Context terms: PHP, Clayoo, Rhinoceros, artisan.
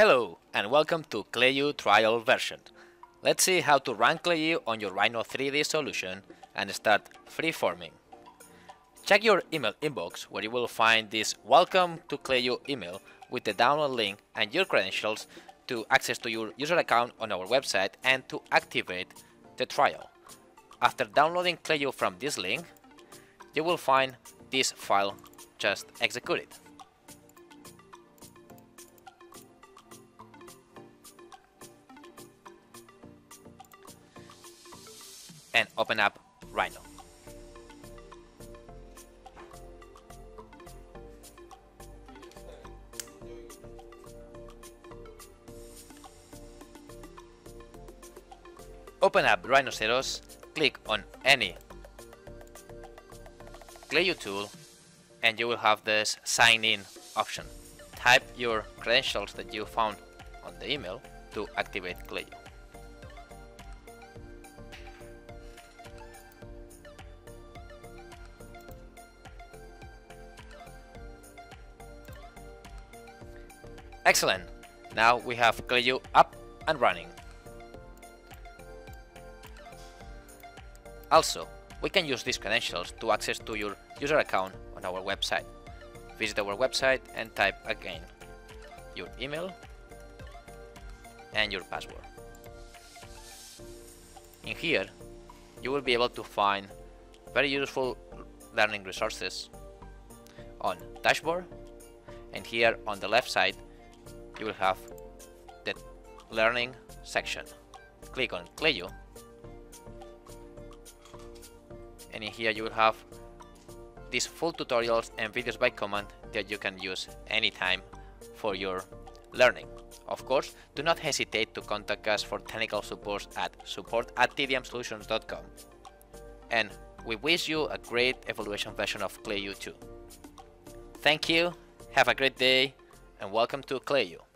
Hello and welcome to Clayoo trial version. Let's see how to run Clayoo on your Rhino 3D solution and start freeforming. Check your email inbox where you will find this Welcome to Clayoo email with the download link and your credentials to access to your user account on our website and to activate the trial. After downloading Clayoo from this link, you will find this file, just execute it. And open up Rhino. Open up Rhinoceros, click on any Clayoo tool and you will have this sign in option. Type your credentials that you found on the email to activate Clayoo. Excellent! Now we have Clayoo up and running. Also, we can use these credentials to access to your user account on our website. Visit our website and type again your email and your password. In here, you will be able to find very useful learning resources on dashboard, and here on the left side you will have the learning section. Click on Clayoo and in here you will have these full tutorials and videos by command that you can use anytime for your learning. Of course, do not hesitate to contact us for technical support at support@tdmsolutions.com, and we wish you a great evaluation version of Clayoo 2. Thank you, have a great day, and welcome to Clayoo.